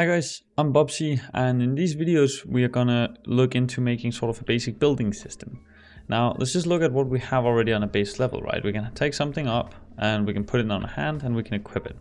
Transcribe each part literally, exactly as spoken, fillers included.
Hi guys, I'm Bobsi, and in these videos we are gonna look into making sort of a basic building system. Now let's just look at what we have already on a base level, right? We can take something up and we can put it on a hand and we can equip it.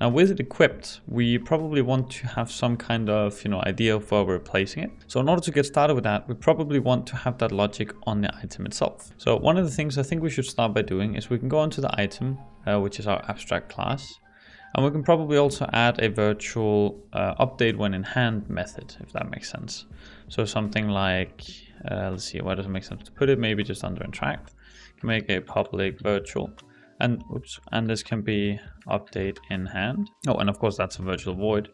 Now with it equipped, we probably want to have some kind of, you know, idea of where we're placing it. So in order to get started with that, we probably want to have that logic on the item itself. So one of the things I think we should start by doing is we can go onto the item, uh, which is our abstract class. And we can probably also add a virtual uh, update when in hand method, if that makes sense. So something like, uh, let's see, where does it make sense to put it? Maybe just under interact. You can make a public virtual, and oops, and this can be update in hand. Oh, and of course that's a virtual void.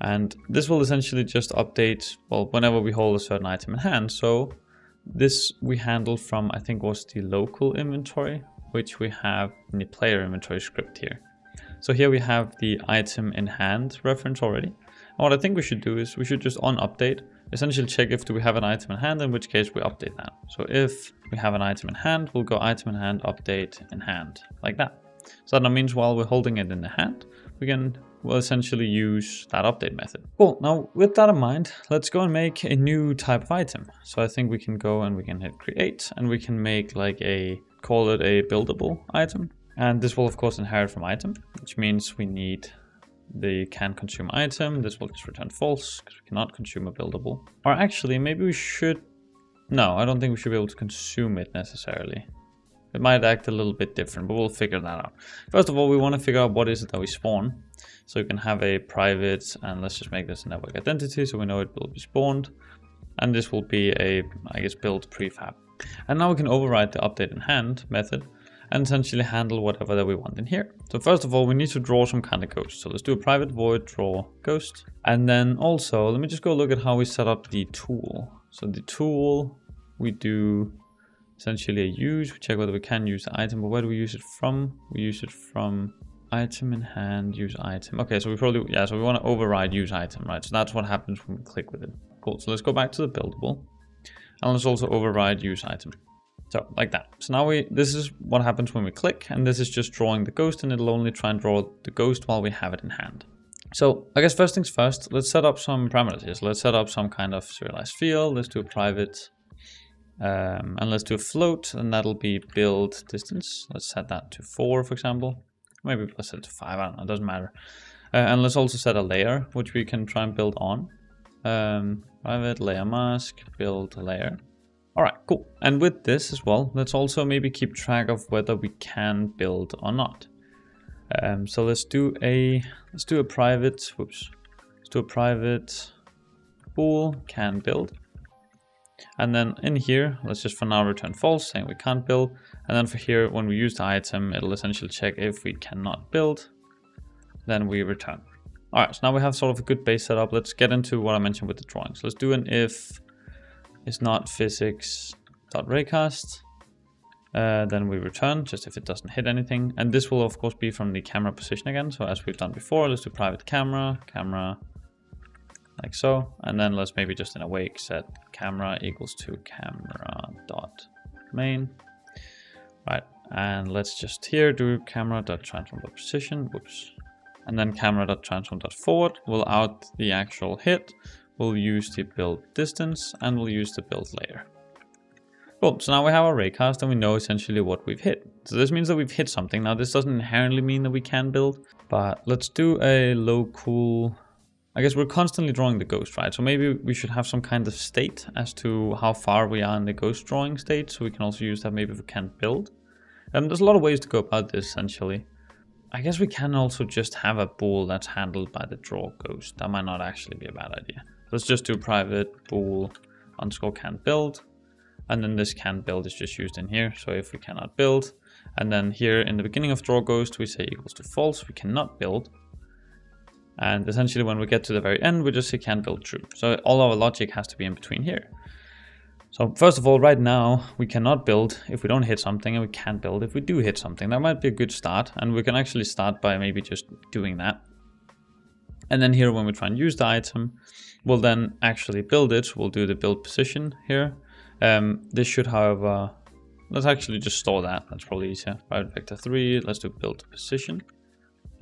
And this will essentially just update, well, whenever we hold a certain item in hand. So this we handle from, I think was the local inventory, which we have in the player inventory script here. So here we have the item in hand reference already. And what I think we should do is we should just on update, essentially check if do we have an item in hand, in which case we update that. So if we have an item in hand, we'll go item in hand, update in hand, like that. So that means while we're holding it in the hand, we can we'll essentially use that update method. Cool, now with that in mind, let's go and make a new type of item. So I think we can go and we can hit create, and we can make like a, call it a buildable item. And this will of course inherit from item, which means we need the can consume item. This will just return false because we cannot consume a buildable. Or actually, maybe we should, no, I don't think we should be able to consume it necessarily. It might act a little bit different, but we'll figure that out. First of all, we want to figure out what is it that we spawn. So we can have a private, and let's just make this a network identity so we know it will be spawned. And this will be a, I guess, build prefab. And now we can override the update in hand method and essentially handle whatever that we want in here. So first of all, we need to draw some kind of ghost. So let's do a private void draw ghost. And then also, let me just go look at how we set up the tool. So the tool, we do essentially a use. We check whether we can use the item, but where do we use it from? We use it from item in hand, use item. Okay, so we probably, yeah, so we want to override use item, right? So that's what happens when we click with it. Cool, so let's go back to the buildable. And let's also override use item. So like that. So now we, this is what happens when we click, and this is just drawing the ghost, and it'll only try and draw the ghost while we have it in hand. So I guess first things first, let's set up some parameters here. So let's set up some kind of serialized field. Let's do a private, um, and let's do a float, and that'll be build distance. Let's set that to four, for example. Maybe let's set it to five, I don't know, it doesn't matter. Uh, and let's also set a layer, which we can try and build on. Um, private layer mask, build layer. All right, cool. And with this as well, let's also maybe keep track of whether we can build or not. Um, so let's do a let's do a private. Whoops. Let's do a private bool can build. And then in here, let's just for now return false, saying we can't build. And then for here, when we use the item, it'll essentially check if we cannot build. Then we return. All right. So now we have sort of a good base setup. Let's get into what I mentioned with the drawing. So let's do an if. It's not physics.raycast, uh, then we return just if it doesn't hit anything. And this will of course be from the camera position again. So as we've done before, let's do private camera, camera like so. And then let's maybe just in awake set camera equals to camera.main. Right, and let's just here do camera.transform.position, whoops. And then camera.transform.forward will out the actual hit. We'll use the build distance and we'll use the build layer. Cool, so now we have our raycast and we know essentially what we've hit. So this means that we've hit something. Now this doesn't inherently mean that we can build, but let's do a local, I guess we're constantly drawing the ghost, right? So maybe we should have some kind of state as to how far we are in the ghost drawing state. So we can also use that maybe if we can't build. And um, there's a lot of ways to go about this essentially. I guess we can also just have a bool that's handled by the draw ghost. That might not actually be a bad idea. Let's just do private bool underscore can build. And then this can build is just used in here. So if we cannot build, and then here in the beginning of draw ghost, we say equals to false, we cannot build. And essentially when we get to the very end, we just say can build true. So all our logic has to be in between here. So first of all, right now, we cannot build if we don't hit something, and we can build if we do hit something. That might be a good start. And we can actually start by maybe just doing that. And then here, when we try and use the item, we'll then actually build it. We'll do the build position here. Um, this should, however, let's actually just store that. That's probably easier. Private vector three, let's do build position.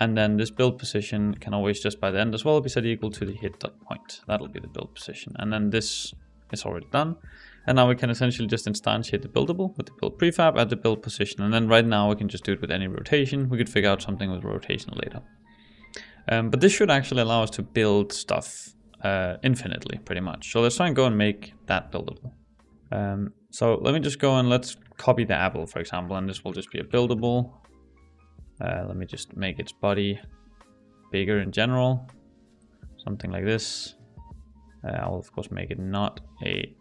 And then this build position can always just by the end as well be set equal to the hit dot point. That'll be the build position. And then this is already done. And now we can essentially just instantiate the buildable with the build prefab at the build position. And then right now we can just do it with any rotation. We could figure out something with rotation later. Um, but this should actually allow us to build stuff uh, infinitely, pretty much. So let's try and go and make that buildable. Um, so let me just go and let's copy the apple, for example, and this will just be a buildable. Uh, let me just make its body bigger in general, something like this. Uh, I'll of course make it not a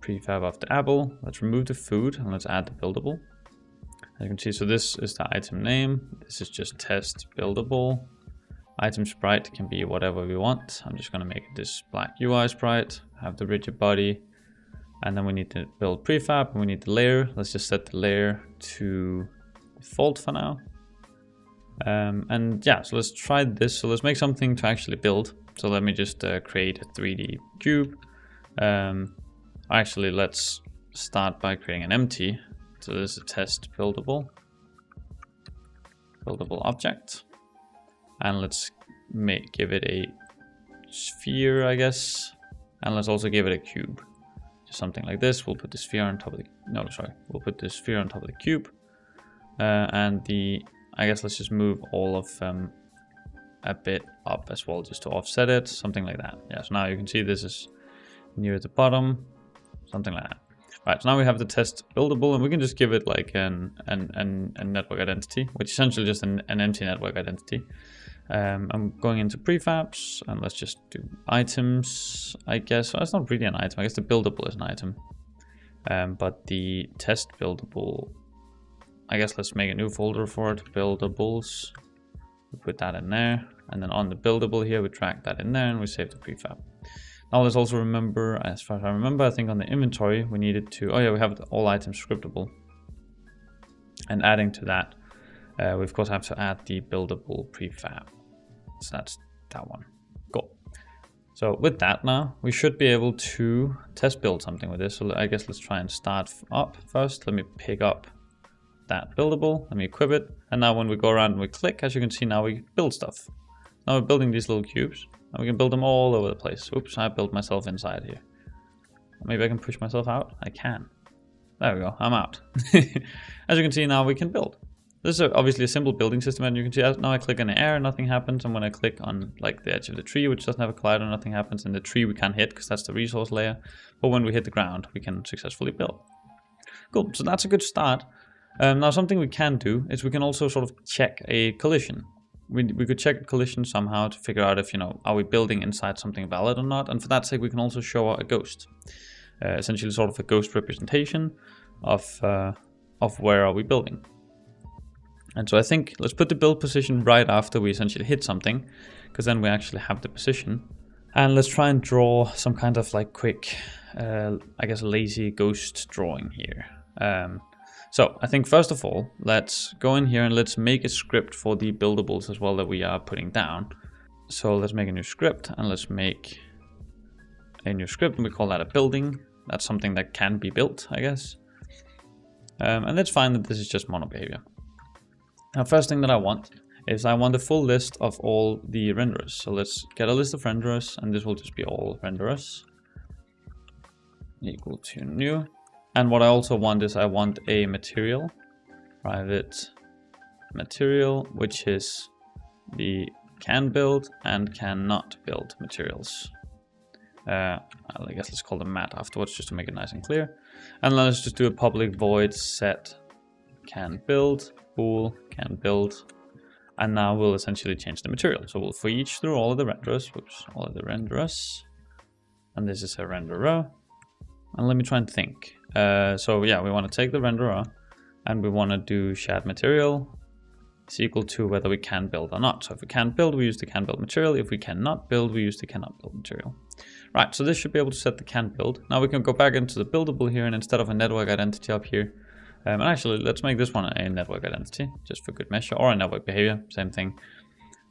prefab of the apple. Let's remove the food and let's add the buildable. As you can see, so this is the item name. This is just test buildable. Item sprite can be whatever we want. I'm just going to make this black U I sprite, have the rigid body, and then we need to build prefab and we need the layer. Let's just set the layer to default for now. Um, and yeah, so let's try this. So let's make something to actually build. So let me just uh, create a three D cube. Um, actually, let's start by creating an empty. So this is a test buildable, buildable object. And let's make, give it a sphere, I guess. And let's also give it a cube. Just something like this. We'll put the sphere on top of the, no, sorry. We'll put the sphere on top of the cube. Uh, and the, I guess let's just move all of them a bit up as well, just to offset it, something like that. Yeah, so now you can see this is near the bottom, something like that. Right, so now we have the test buildable, and we can just give it like an, an, an, a network identity, which is essentially just an, an empty network identity. Um, I'm going into prefabs, and let's just do items, I guess. Well, it's not really an item. I guess the buildable is an item, um, but the test buildable, I guess let's make a new folder for it, buildables. We put that in there, and then on the buildable here, we drag that in there and we save the prefab. Now let's also remember, as far as I remember, I think on the inventory, we needed to, oh yeah, we have all items scriptable. And adding to that, uh, we of course have to add the buildable prefab. So that's that one. Cool. So with that now, we should be able to test build something with this. So I guess let's try and start up first. Let me pick up that buildable, let me equip it, and now when we go around and we click, as you can see, now we build stuff. Now we're building these little cubes, and we can build them all over the place. Oops, I built myself inside here. Maybe I can push myself out? I can. There we go, I'm out. As you can see, now we can build. This is obviously a simple building system, and you can see now I click in the air, nothing happens, and when I click on like the edge of the tree, which doesn't have a collider, nothing happens, and the tree we can't hit, because that's the resource layer, but when we hit the ground, we can successfully build. Cool, so that's a good start. Um, now something we can do is we can also sort of check a collision. We, we could check a collision somehow to figure out if, you know, are we building inside something valid or not. And for that sake, we can also show a ghost, uh, essentially sort of a ghost representation of, uh, of where are we building. And so I think let's put the build position right after we essentially hit something, because then we actually have the position. And let's try and draw some kind of like quick, uh, I guess, lazy ghost drawing here. Um, So I think first of all, let's go in here and let's make a script for the buildables as well that we are putting down. So let's make a new script and let's make a new script and we call that a building. That's something that can be built, I guess. Um, and let's find that this is just mono behavior. Now, first thing that I want is I want the full list of all the renderers. So let's get a list of renderers and this will just be all renderers equal to new. And what I also want is I want a material, private material, which is the can build and cannot build materials. Uh, I guess let's call them mat afterwards just to make it nice and clear. And let's just do a public void set can build, bool can build. And now we'll essentially change the material. So we'll for each through all of the renderers, whoops, all of the renderers. And this is a renderer. And let me try and think. Uh, so yeah, we want to take the renderer and we want to do shared material is equal to whether we can build or not. So if we can build, we use the can build material. If we cannot build, we use the cannot build material. Right, so this should be able to set the can build. Now we can go back into the buildable here and instead of a network identity up here, um, and actually let's make this one a network identity just for good measure or a network behavior, same thing.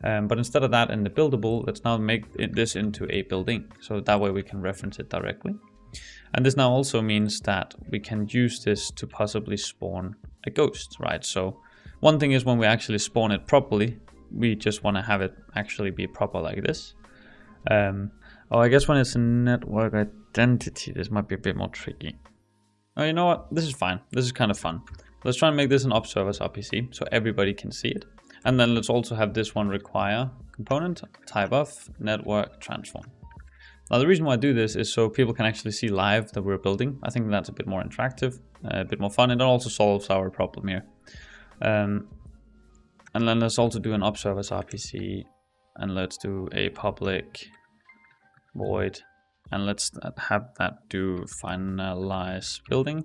Um, but instead of that in the buildable, let's now make it, this into a building. So that way we can reference it directly. And this now also means that we can use this to possibly spawn a ghost, right? So one thing is when we actually spawn it properly, we just want to have it actually be proper like this. Um, oh, I guess when it's a network identity, this might be a bit more tricky. Oh, you know what? This is fine. This is kind of fun. Let's try and make this an observers R P C so everybody can see it. And then let's also have this one require component type of network transform. Now, the reason why I do this is so people can actually see live that we're building. I think that's a bit more interactive, a bit more fun, and it also solves our problem here. Um, and then let's also do an observers R P C, and let's do a public void, and let's have that do finalize building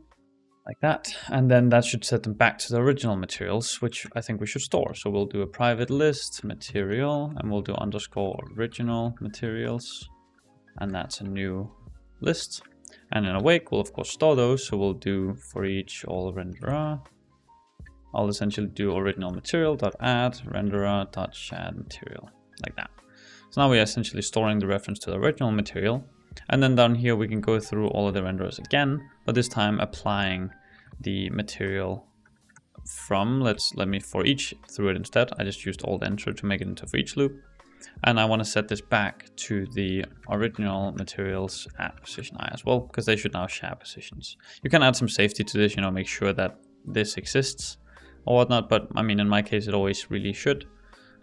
like that. And then that should set them back to the original materials, which I think we should store. So we'll do a private list material, and we'll do underscore original materials. And that's a new list. And in awake, we'll of course store those. So we'll do for each all renderer. I'll essentially do original material dot add renderer dot shad material like that. So now we're essentially storing the reference to the original material. And then down here, we can go through all of the renderers again, but this time applying the material from, let's, let me for each through it instead. I just used old enter to make it into for each loop. And I want to set this back to the original materials at position I as well, because they should now share positions. You can add some safety to this, you know, make sure that this exists or whatnot. But I mean, in my case, it always really should.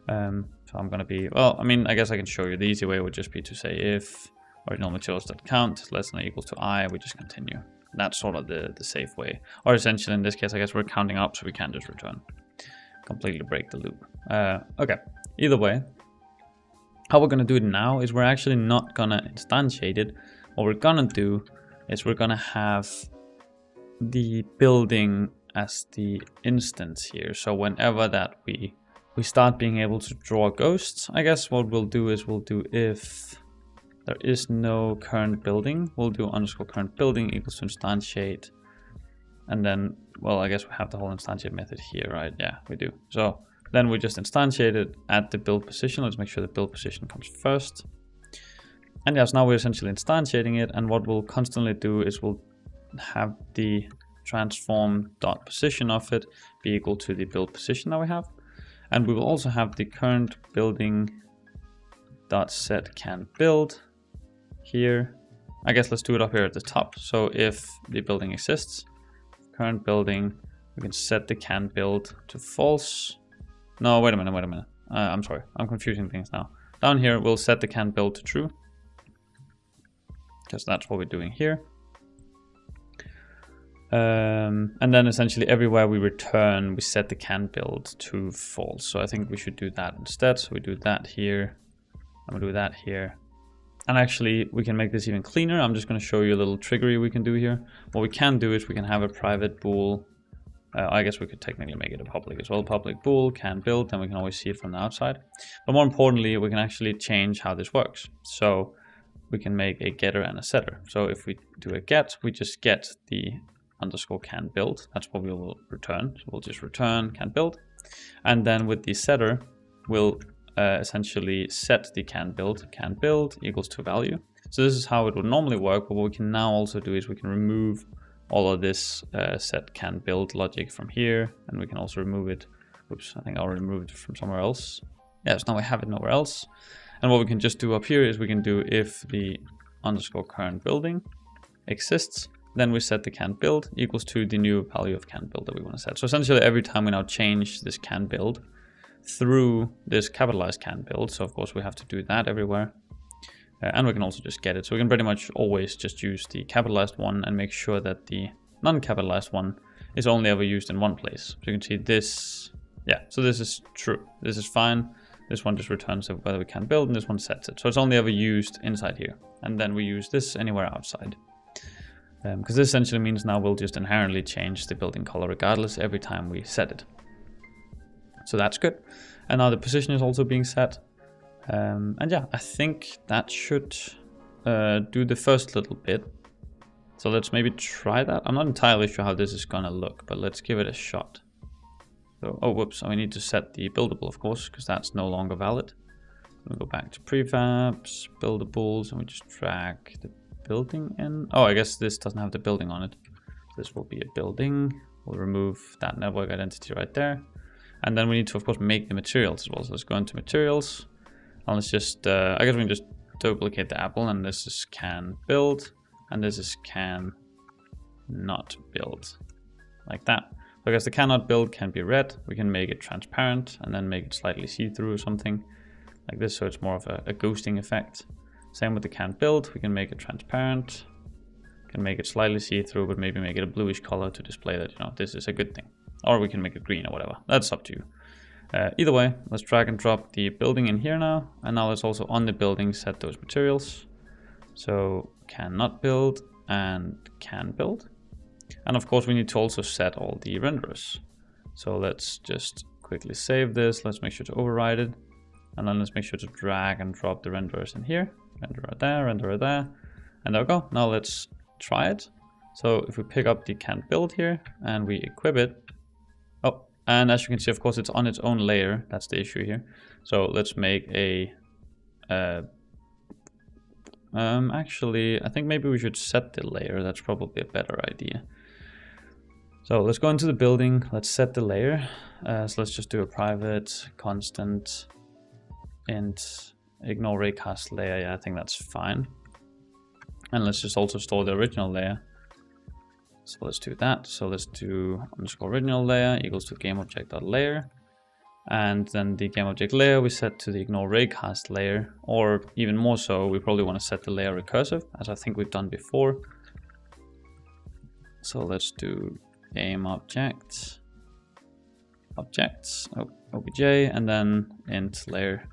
Um, so I'm going to be, well, I mean, I guess I can show you the easy way would just be to say if original materials.count is less than or equal to I, we just continue. That's sort of the, the safe way. Or essentially in this case, I guess we're counting up, so we can just return. Completely break the loop. Uh, okay, either way. How we're going to do it now is we're actually not going to instantiate it. What we're going to do is we're going to have the building as the instance here. So whenever that we, we start being able to draw ghosts, I guess what we'll do is we'll do if there is no current building, we'll do underscore current building equals to instantiate. And then, well, I guess we have the whole instantiate method here, right? Yeah, we do. So then we just instantiate it at the build position. Let's make sure the build position comes first. And yes, now we're essentially instantiating it. And what we'll constantly do is we'll have the transform.position of it be equal to the build position that we have. And we will also have the current building.setCanBuild here. I guess let's do it up here at the top. So if the building exists, current building, we can set the can build to false. No, wait a minute, wait a minute. Uh, I'm sorry, I'm confusing things now. Down here, we'll set the can build to true, because that's what we're doing here. Um, and then essentially everywhere we return, we set the can build to false. So I think we should do that instead. So we do that here, and we do that here. And actually, we can make this even cleaner. I'm just going to show you a little trickery we can do here. What we can do is we can have a private bool. Uh, I guess we could technically make it a public as well. Public bool can build, and we can always see it from the outside. But more importantly, we can actually change how this works. So we can make a getter and a setter. So if we do a get, we just get the underscore can build. That's what we will return. So we'll just return can build. And then with the setter, we'll uh, essentially set the can build, can build equals to value. So this is how it would normally work. But what we can now also do is we can remove all of this uh, set can build logic from here, and we can also remove it. Oops, I think I'll remove it from somewhere else. Yes, now we have it nowhere else. And what we can just do up here is we can do if the underscore current building exists, then we set the can build equals to the new value of can build that we want to set. So essentially every time we now change this can build through this capitalized can build, so of course we have to do that everywhere. Uh, and we can also just get it. So we can pretty much always just use the capitalized one and make sure that the non-capitalized one is only ever used in one place. So you can see this. Yeah, so this is true. This is fine. This one just returns whether we can build, and this one sets it. So it's only ever used inside here. And then we use this anywhere outside. Um, because this essentially means now we'll just inherently change the building color regardless every time we set it. So that's good. And now the position is also being set. Um, and yeah, I think that should uh, do the first little bit. So let's maybe try that. I'm not entirely sure how this is going to look, but let's give it a shot. So, oh, whoops. And we need to set the buildable, of course, because that's no longer valid. We'll go back to prefabs, buildables, and we just drag the building in. Oh, I guess this doesn't have the building on it. This will be a building. We'll remove that network identity right there. And then we need to, of course, make the materials as well. So let's go into materials. And let's just, uh, I guess we can just duplicate the apple. And this is can build. And this is can not build. Like that. So I guess the cannot build can be red. We can make it transparent and then make it slightly see-through or something like this. So it's more of a, a ghosting effect. Same with the can build. We can make it transparent. Can make it slightly see-through, but maybe make it a bluish color to display that, you know, this is a good thing. Or we can make it green or whatever. That's up to you. Uh, either way, let's drag and drop the building in here now. And now let's also on the building set those materials. So cannot build and can build. And of course we need to also set all the renderers. So let's just quickly save this. Let's make sure to override it. And then let's make sure to drag and drop the renderers in here. Renderer there, renderer there. And there we go. Now let's try it. So if we pick up the can build here and we equip it. Oh, and as you can see, of course, it's on its own layer. That's the issue here. So let's make a, uh, um, actually, I think maybe we should set the layer. That's probably a better idea. So let's go into the building. Let's set the layer. Uh, so let's just do a private constant int ignore raycast layer. Yeah, I think that's fine. And let's just also store the original layer. So let's do that. So let's do underscore original layer equals to gameObject.layer. And then the gameObject layer we set to the ignore raycast layer. Or even more so, we probably want to set the layer recursive, as I think we've done before. So let's do gameObject, objects, obj, and then int layer.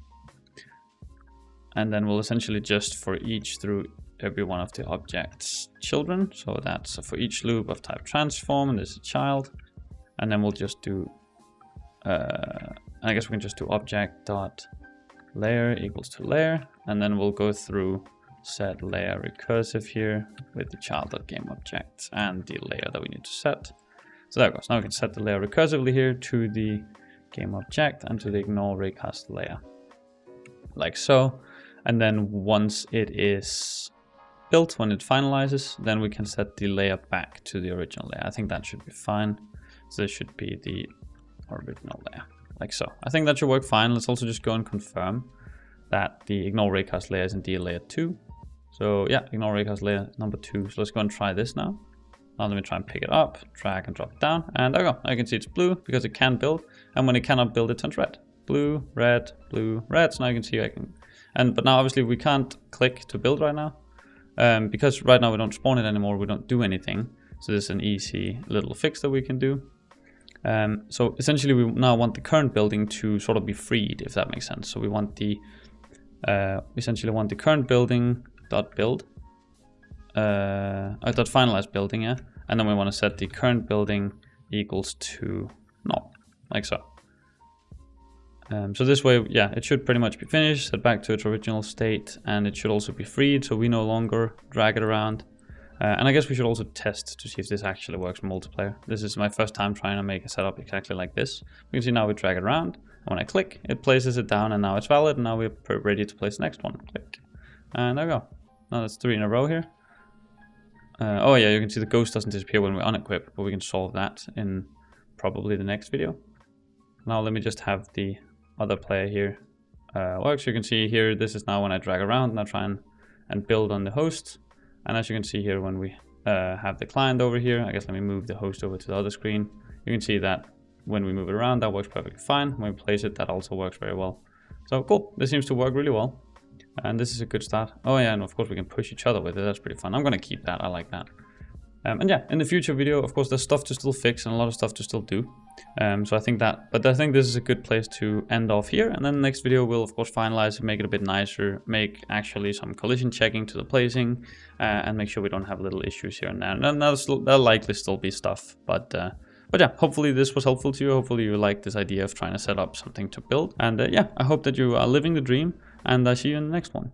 And then we'll essentially just for each through every one of the object's children. So that's for each loop of type transform, and there's a child. And then we'll just do, uh, I guess we can just do object dot layer equals to layer. And then we'll go through set layer recursive here with the child.gameObject and the layer that we need to set. So there it goes. Now we can set the layer recursively here to the gameObject and to the ignore raycast layer, like so. And then once it is built, when it finalizes, then we can set the layer back to the original layer. I think that should be fine. So this should be the original layer, like so. I think that should work fine. Let's also just go and confirm that the ignore raycast layer is indeed layer two. So yeah, ignore raycast layer number two. So let's go and try this now. Now let me try and pick it up, drag and drop it down, and there we go. Now you can see it's blue because it can build, and when it cannot build, it turns red. Blue, red, blue, red. So now you can see I can, and but now obviously we can't click to build right now. Um, because right now we don't spawn it anymore, we don't do anything. So this is an easy little fix that we can do. Um, so essentially we now want the current building to sort of be freed, if that makes sense. So we want the, uh, essentially want the current building dot build, uh, dot finalized building, yeah. And then we want to set the current building equals to null, like so. Um, so this way, yeah, it should pretty much be finished, set back to its original state, and it should also be freed, so we no longer drag it around. Uh, and I guess we should also test to see if this actually works in multiplayer. This is my first time trying to make a setup exactly like this. You can see now we drag it around, and when I click, it places it down, and now it's valid, and now we're ready to place the next one. Click, and there we go. Now that's three in a row here. Uh, oh yeah, you can see the ghost doesn't disappear when we unequip, but we can solve that in probably the next video. Now let me just have the other player here uh, works. You can see here, this is now when I drag around and I try and, and build on the host. And as you can see here, when we uh, have the client over here, I guess let me move the host over to the other screen. You can see that when we move it around, that works perfectly fine. When we place it, that also works very well. So cool, this seems to work really well. And this is a good start. Oh yeah, and of course we can push each other with it. That's pretty fun. I'm gonna keep that, I like that. Um, and yeah, in the future video, of course, there's stuff to still fix and a lot of stuff to still do. Um, so I think that, but I think this is a good place to end off here. And then the next video will, of course, finalize and make it a bit nicer, make actually some collision checking to the placing, uh, and make sure we don't have little issues here and there. And then that'll, that'll likely still be stuff, but uh, but yeah, hopefully this was helpful to you. Hopefully you like this idea of trying to set up something to build. And uh, yeah, I hope that you are living the dream, and I see you in the next one.